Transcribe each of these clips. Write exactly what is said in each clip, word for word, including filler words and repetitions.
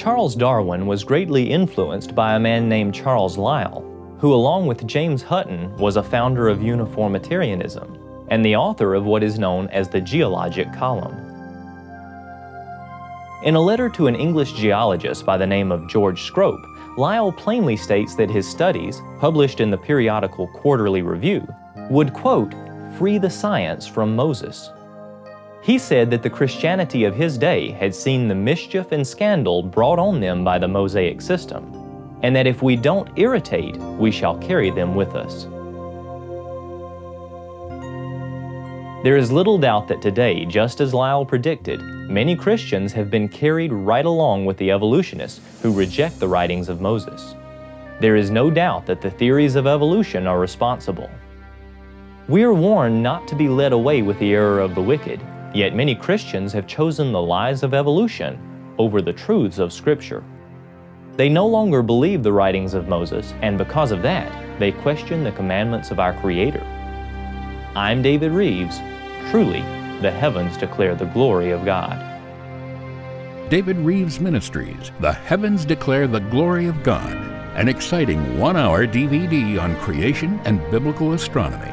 Charles Darwin was greatly influenced by a man named Charles Lyell, who along with James Hutton was a founder of uniformitarianism and the author of what is known as the Geologic Column. In a letter to an English geologist by the name of George Scrope, Lyell plainly states that his studies, published in the periodical Quarterly Review, would, quote, free the science from Moses. He said that the Christianity of his day had seen the mischief and scandal brought on them by the Mosaic system, and that if we don't irritate, we shall carry them with us. There is little doubt that today, just as Lyell predicted, many Christians have been carried right along with the evolutionists who reject the writings of Moses. There is no doubt that the theories of evolution are responsible. We are warned not to be led away with the error of the wicked, yet many Christians have chosen the lies of evolution over the truths of Scripture. They no longer believe the writings of Moses, and because of that, they question the commandments of our Creator. I'm David Rives. Truly, the heavens declare the glory of God. David Rives Ministries, The Heavens Declare the Glory of God, an exciting one-hour D V D on creation and biblical astronomy.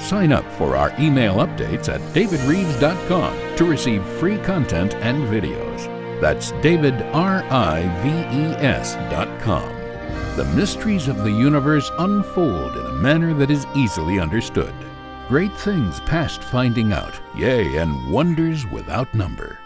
Sign up for our email updates at david rives dot com to receive free content and videos. That's david rives dot com. The mysteries of the universe unfold in a manner that is easily understood. Great things past finding out, yea, and wonders without number.